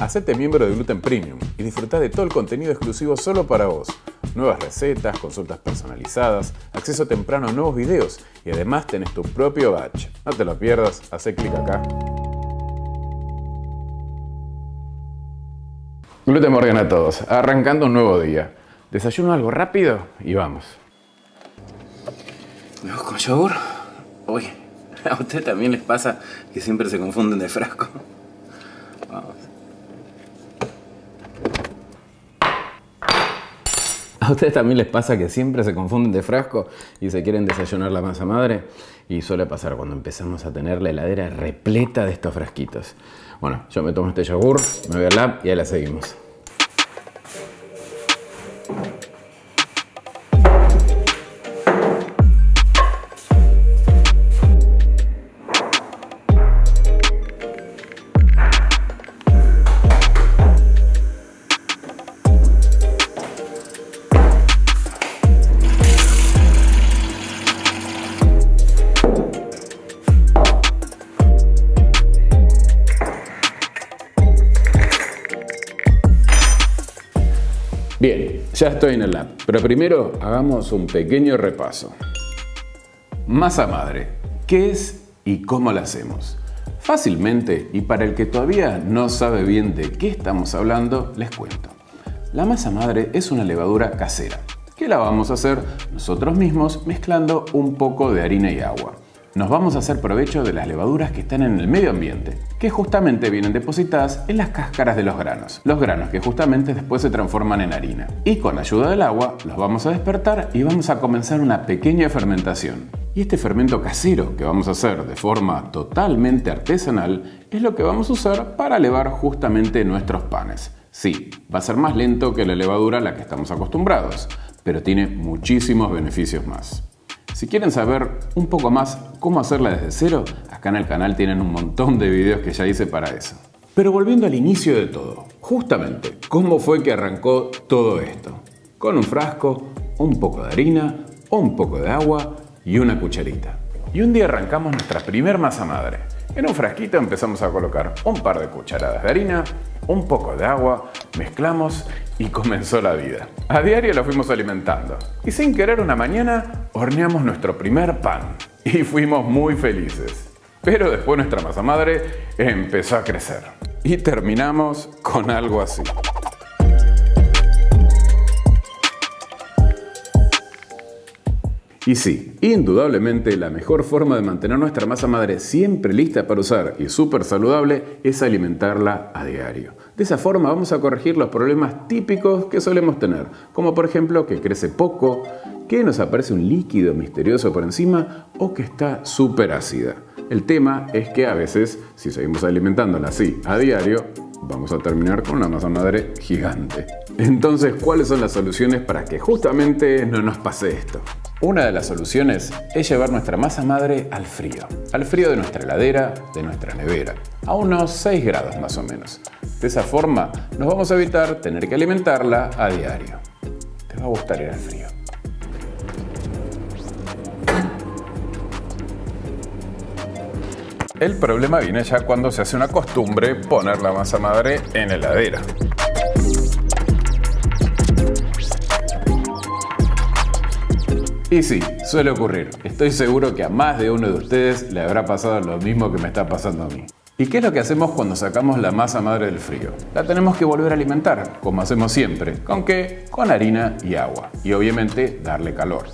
Hacete miembro de Gluten Premium y disfruta de todo el contenido exclusivo solo para vos. Nuevas recetas, consultas personalizadas, acceso temprano a nuevos videos y además tenés tu propio batch. No te lo pierdas, hacé clic acá. Gluten Morgen a todos, arrancando un nuevo día. Desayuno algo rápido y vamos. ¿Vamos con yogur? Uy, ¿a ustedes también les pasa que siempre se confunden de frasco? Vamos. ¿A ustedes también les pasa que siempre se confunden de frasco y se quieren desayunar la masa madre? Y suele pasar cuando empezamos a tener la heladera repleta de estos frasquitos. Bueno, yo me tomo este yogur, me voy al lab y ahí la seguimos. Bien, ya estoy en el lab, pero primero hagamos un pequeño repaso. Masa madre, ¿qué es y cómo la hacemos? Fácilmente, y para el que todavía no sabe bien de qué estamos hablando, les cuento. La masa madre es una levadura casera, que la vamos a hacer nosotros mismos mezclando un poco de harina y agua. Nos vamos a hacer provecho de las levaduras que están en el medio ambiente, que justamente vienen depositadas en las cáscaras de los granos que justamente después se transforman en harina. Y con ayuda del agua los vamos a despertar y vamos a comenzar una pequeña fermentación. Y este fermento casero que vamos a hacer de forma totalmente artesanal es lo que vamos a usar para elevar justamente nuestros panes. Sí, va a ser más lento que la levadura a la que estamos acostumbrados, pero tiene muchísimos beneficios más. Si quieren saber un poco más cómo hacerla desde cero, acá en el canal tienen un montón de videos que ya hice para eso. Pero volviendo al inicio de todo, justamente, ¿cómo fue que arrancó todo esto? Con un frasco, un poco de harina, un poco de agua y una cucharita. Y un día arrancamos nuestra primer masa madre. En un frasquito empezamos a colocar un par de cucharadas de harina, un poco de agua, mezclamos y comenzó la vida. A diario la fuimos alimentando y sin querer una mañana horneamos nuestro primer pan y fuimos muy felices. Pero después nuestra masa madre empezó a crecer y terminamos con algo así. Y sí, indudablemente la mejor forma de mantener nuestra masa madre siempre lista para usar y súper saludable es alimentarla a diario. De esa forma vamos a corregir los problemas típicos que solemos tener, como por ejemplo que crece poco, que nos aparece un líquido misterioso por encima o que está súper ácida. El tema es que a veces, si seguimos alimentándola así a diario, vamos a terminar con una masa madre gigante. Entonces, ¿cuáles son las soluciones para que justamente no nos pase esto? Una de las soluciones es llevar nuestra masa madre al frío de nuestra heladera, de nuestra nevera, a unos 6 grados más o menos. De esa forma nos vamos a evitar tener que alimentarla a diario. Te va a gustar ir al frío. El problema viene ya cuando se hace una costumbre poner la masa madre en heladera. Y sí, suele ocurrir. Estoy seguro que a más de uno de ustedes le habrá pasado lo mismo que me está pasando a mí. ¿Y qué es lo que hacemos cuando sacamos la masa madre del frío? La tenemos que volver a alimentar, como hacemos siempre. ¿Con qué? Con harina y agua. Y obviamente darle calor.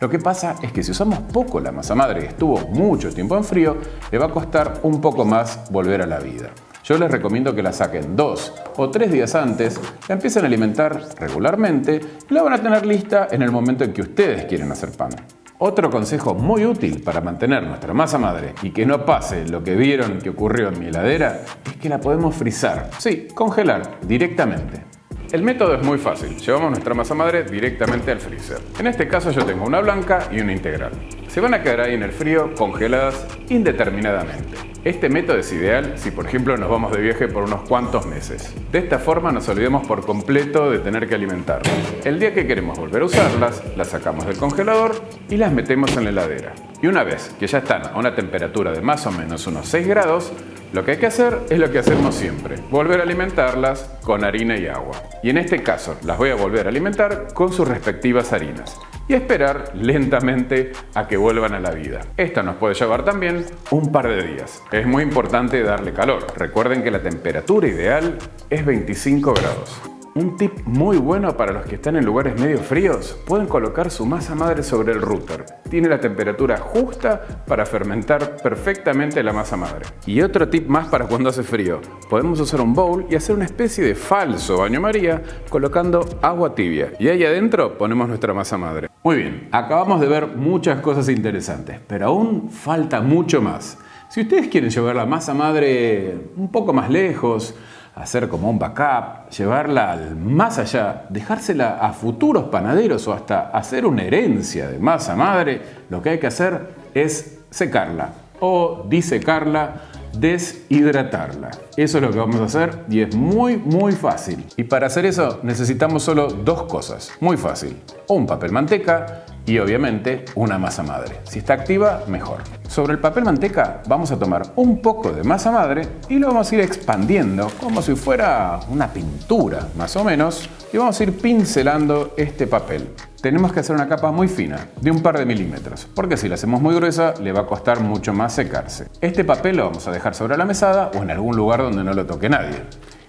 Lo que pasa es que si usamos poco la masa madre y estuvo mucho tiempo en frío, le va a costar un poco más volver a la vida. Yo les recomiendo que la saquen 2 o 3 días antes, la empiecen a alimentar regularmente y la van a tener lista en el momento en que ustedes quieren hacer pan. Otro consejo muy útil para mantener nuestra masa madre y que no pase lo que vieron que ocurrió en mi heladera es que la podemos frizar, sí, congelar directamente. El método es muy fácil, llevamos nuestra masa madre directamente al freezer. En este caso yo tengo una blanca y una integral. Se van a quedar ahí en el frío congeladas indeterminadamente. Este método es ideal si, por ejemplo, nos vamos de viaje por unos cuantos meses. De esta forma nos olvidamos por completo de tener que alimentarlas. El día que queremos volver a usarlas, las sacamos del congelador y las metemos en la heladera. Y una vez que ya están a una temperatura de más o menos unos 6 grados, lo que hay que hacer es lo que hacemos siempre, volver a alimentarlas con harina y agua. Y en este caso las voy a volver a alimentar con sus respectivas harinas y esperar lentamente a que vuelvan a la vida. Esto nos puede llevar también un par de días. Es muy importante darle calor. Recuerden que la temperatura ideal es 25 grados. Un tip muy bueno para los que están en lugares medio fríos, pueden colocar su masa madre sobre el router. Tiene la temperatura justa para fermentar perfectamente la masa madre. Y otro tip más para cuando hace frío, podemos usar un bowl y hacer una especie de falso baño María colocando agua tibia. Y ahí adentro ponemos nuestra masa madre. Muy bien, acabamos de ver muchas cosas interesantes, pero aún falta mucho más. Si ustedes quieren llevar la masa madre un poco más lejos, hacer como un backup, llevarla al más allá, dejársela a futuros panaderos o hasta hacer una herencia de masa madre, lo que hay que hacer es secarla o disecarla, deshidratarla. Eso es lo que vamos a hacer y es muy fácil. Y para hacer eso necesitamos solo dos cosas, muy fácil, un papel manteca y obviamente una masa madre. Si está activa, mejor. Sobre el papel manteca vamos a tomar un poco de masa madre y lo vamos a ir expandiendo como si fuera una pintura más o menos y vamos a ir pincelando este papel. Tenemos que hacer una capa muy fina, de un par de milímetros, porque si la hacemos muy gruesa le va a costar mucho más secarse. Este papel lo vamos a dejar sobre la mesada o en algún lugar donde no lo toque nadie.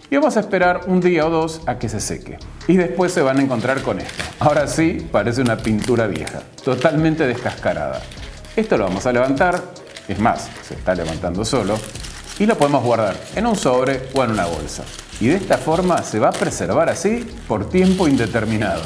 Y vamos a esperar un día o dos a que se seque. Y después se van a encontrar con esto. Ahora sí, parece una pintura vieja, totalmente descascarada. Esto lo vamos a levantar, es más, se está levantando solo, y lo podemos guardar en un sobre o en una bolsa. Y de esta forma se va a preservar así por tiempo indeterminado.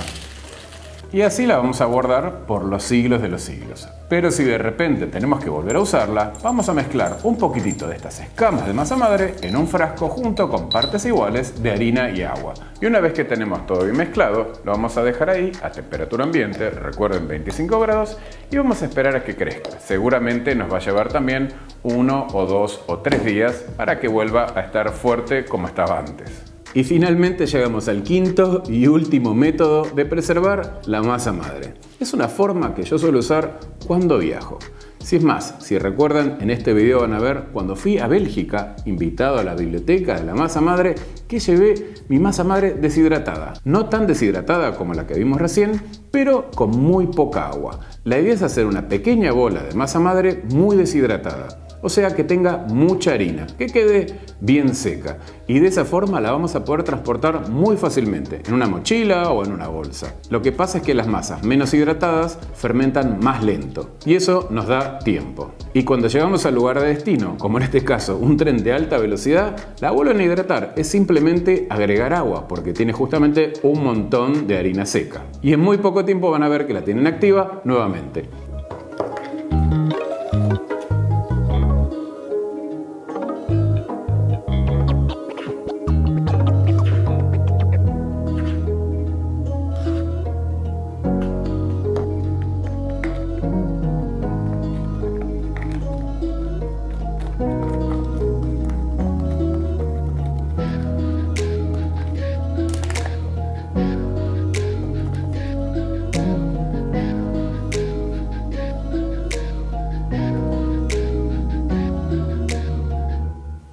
Y así la vamos a guardar por los siglos de los siglos. Pero si de repente tenemos que volver a usarla, vamos a mezclar un poquitito de estas escamas de masa madre en un frasco junto con partes iguales de harina y agua. Y una vez que tenemos todo bien mezclado, lo vamos a dejar ahí a temperatura ambiente, recuerden 25 grados, y vamos a esperar a que crezca. Seguramente nos va a llevar también 1 o 2 o 3 días para que vuelva a estar fuerte como estaba antes. Y finalmente llegamos al quinto y último método de preservar la masa madre. Es una forma que yo suelo usar cuando viajo. Si es más, si recuerdan, en este video van a ver cuando fui a Bélgica, invitado a la biblioteca de la masa madre, que llevé mi masa madre deshidratada. No tan deshidratada como la que vimos recién, pero con muy poca agua. La idea es hacer una pequeña bola de masa madre muy deshidratada. O sea que tenga mucha harina, que quede bien seca. Y de esa forma la vamos a poder transportar muy fácilmente, en una mochila o en una bolsa. Lo que pasa es que las masas menos hidratadas fermentan más lento y eso nos da tiempo. Y cuando llegamos al lugar de destino, como en este caso un tren de alta velocidad, la vuelven a hidratar. Es simplemente agregar agua porque tiene justamente un montón de harina seca. Y en muy poco tiempo van a ver que la tienen activa nuevamente.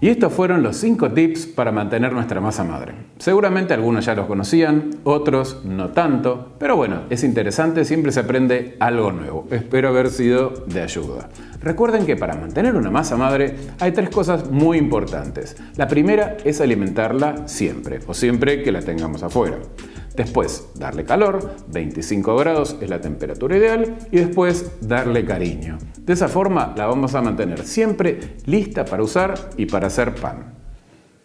Y estos fueron los 5 tips para mantener nuestra masa madre. Seguramente algunos ya los conocían, otros no tanto, pero bueno, es interesante, siempre se aprende algo nuevo. Espero haber sido de ayuda. Recuerden que para mantener una masa madre hay 3 cosas muy importantes. La primera es alimentarla siempre, o siempre que la tengamos afuera. Después, darle calor, 25 grados es la temperatura ideal, y después darle cariño. De esa forma la vamos a mantener siempre lista para usar y para hacer pan.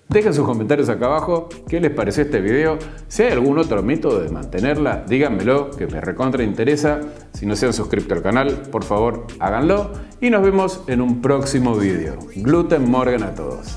Dejen sus comentarios acá abajo, qué les pareció este video, si hay algún otro método de mantenerla, díganmelo, que me recontra interesa. Si no se han suscrito al canal, por favor háganlo, y nos vemos en un próximo video. Gluten Morgen a todos.